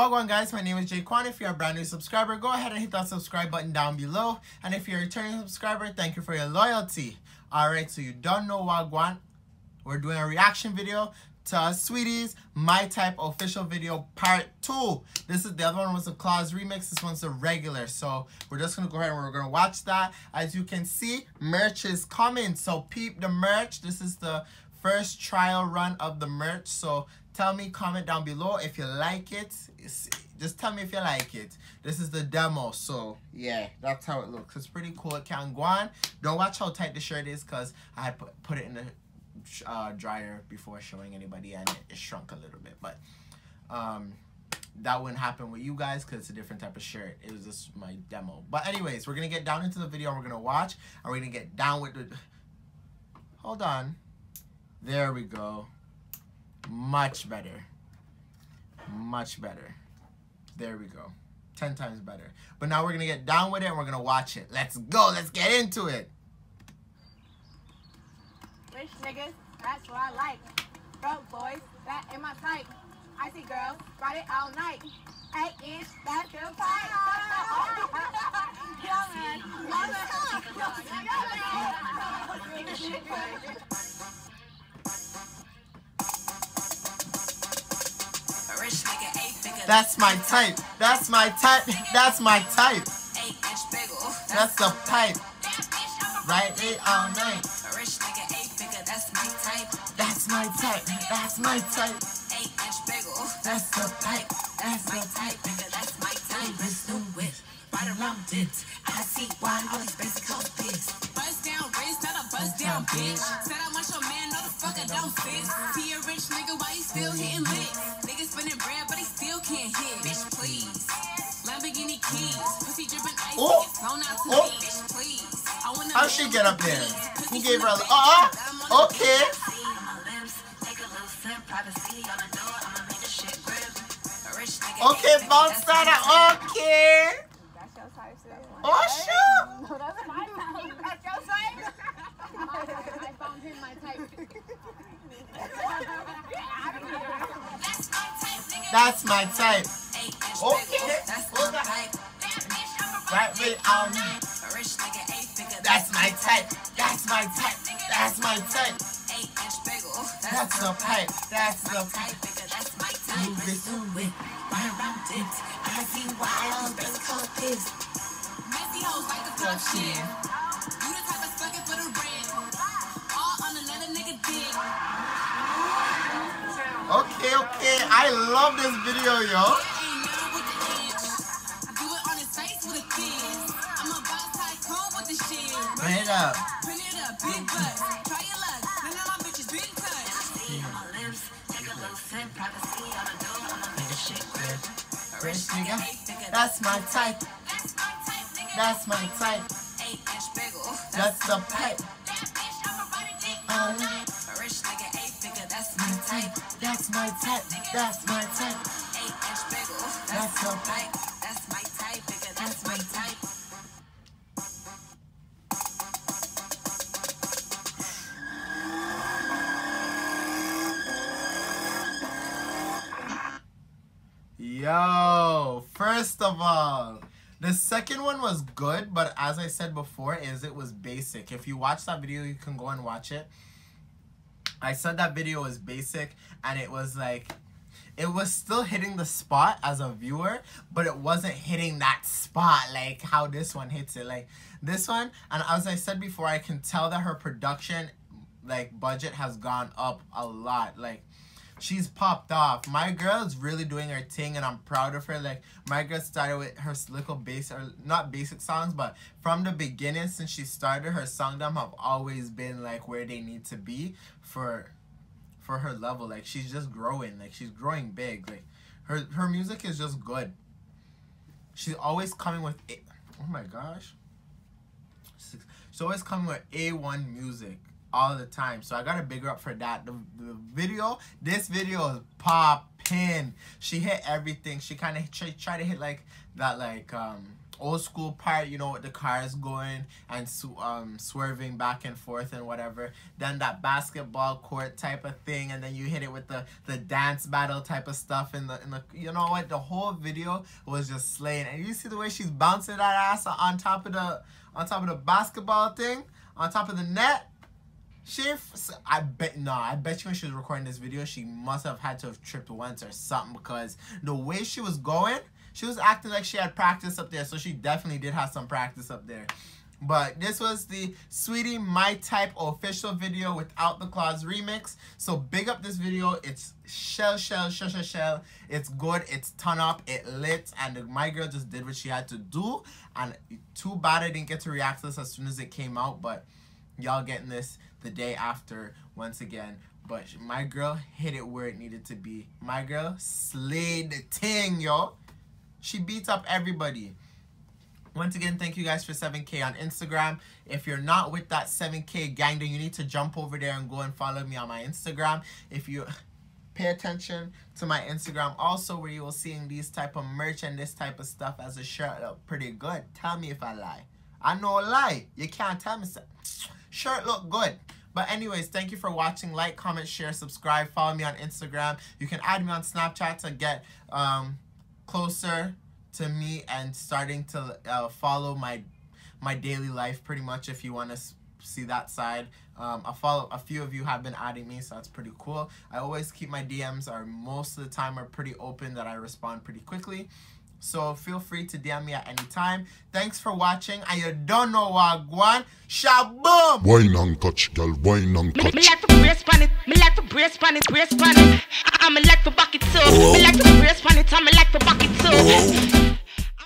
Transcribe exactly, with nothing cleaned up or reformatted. Wagwan guys, my name is Jayquan. If you're a brand new subscriber, go ahead and hit that subscribe button down below. And if you're a returning subscriber, thank you for your loyalty. Alright, so you don't know Wagwan. We're doing a reaction video to Saweetie's My Type official video part two. This is the other one was a Claus remix. This one's a regular. So we're just going to go ahead and we're going to watch that. As you can see, merch is coming. So peep the merch. This is the first trial run of the merch. So tell me, comment down below if you like it. Just tell me if you like it. This is the demo. So yeah, that's how it looks. It's pretty cool. It can go on. Don't watch how tight the shirt is because I had put it in the uh, dryer before showing anybody and it shrunk a little bit. But um, that wouldn't happen with you guys because it's a different type of shirt. It was just my demo. But anyways, we're going to get down into the video and we're going to watch. And we're going to get down with the... Hold on. There we go. Much better. Much better. There we go. Ten times better. But now we're going to get down with it and we're going to watch it. Let's go. Let's get into it. Rich niggas, that's what I like. Broke boys, that ain't my type. I see girls, ride it all night. Eight inch, that's your pipe. Young man, love it. Young man. That's my type. That's my type. That's my type. That's the pipe. Right eight all night. That's my type. That's my type. That's my type. That's the pipe. That's my type. That's my type. It's the whip. Right around this. I see why all these basic hoes bitch. Bust down, raise not a bust down, bitch. Said I want your man, no the fucker don't fit. See a rich nigga, why he still hitting licks? Can't hit, bitch, please. Lamborghini keys, pussy dripping ice. Oh, oh, bitch, please. I wanna. How she get up there? Who gave her a? Uh uh. Okay. Okay, bounce that. Okay. That's your type, sis. Oh shoot. No, that's my type. That's your type. My type. I found him my type. That's my type. Okay. Right way all night. That's my type. That's my type. That's my type. That's the pipe. That's the pipe. That's my type. Move it through it. Right around it. I see why all this color is. Messy hoes like the top shit. You the type of sucker for the red. All on another nigga dick. Okay, okay, I love this video, yo. Bring it up. Bring it up, big butt. Try your luck. None of my bitches been touched. See on my lips, take a little sip. Privacy on the door, I'm a nigga shit grip. Rich nigga, that's my type. That's my type. That's the pipe. Um, That's my type, that's my type. Eight inch bagel, that's my type, that's my type, nigga, that's my type. Yo, first of all, the second one was good, but as I said before, is it was basic. If you watch that video, you can go and watch it. I said that video was basic and it was like, it was still hitting the spot as a viewer, but it wasn't hitting that spot like how this one hits it. Like this one, and as I said before, I can tell that her production like budget has gone up a lot. Like she's popped off. My girl is really doing her thing and I'm proud of her. Like my girl started with her little basic, or not basic songs, but from the beginning since she started, her songdom have always been like where they need to be for for her level. Like she's just growing, like she's growing big. Like her her music is just good. She's always coming with a oh my gosh. She's always coming with A one music. All the time, so I gotta big her up for that. The, the video, this video is poppin'. She hit everything. She kind of tried try to hit like that, like um, old school part, you know, with the cars going and um, swerving back and forth and whatever. Then that basketball court type of thing, and then you hit it with the the dance battle type of stuff in the in the. You know what? The whole video was just slaying, and you see the way she's bouncing that ass on top of the on top of the basketball thing, on top of the net. She, I bet, no, I bet you when she was recording this video, she must have had to have tripped once or something, because the way she was going, she was acting like she had practice up there, so she definitely did have some practice up there. But this was the Saweetie My Type official video without the Claws remix. So big up this video. It's shell, shell, shell, shell, shell. It's good. It's ton up. It lit. And my girl just did what she had to do. And too bad I didn't get to react to this as soon as it came out, but y'all getting this the day after once again. But my girl hit it where it needed to be. My girl slayed the ting, yo. She beats up everybody. Once again, thank you guys for seven K on Instagram. If you're not with that seven K gang, then you need to jump over there and go and follow me on my Instagram. If you pay attention to my Instagram also, where you will seeing these type of merch and this type of stuff as a shirt look pretty good. Tell me if I lie. I know a lie. You can't tell me so. Shirt look good. But anyways, thank you for watching. Like, comment, share, subscribe. Follow me on Instagram. You can add me on Snapchat to get um, closer to me and starting to uh, follow my my daily life pretty much if you want to see that side. Um, I follow, a few of you have been adding me, so that's pretty cool. I always keep my D Ms are most of the time are pretty open, that I respond pretty quickly. So feel free to D M me at any time. Thanks for watching. And you don't know what Gwan. Shaboom! Wine and touch, girl. Wine and touch. Me, me like to brace pan it. Me like to brace pan it. Brace pan it. I, I me like to back it up. Me like to brace pan it. I me like to back it up.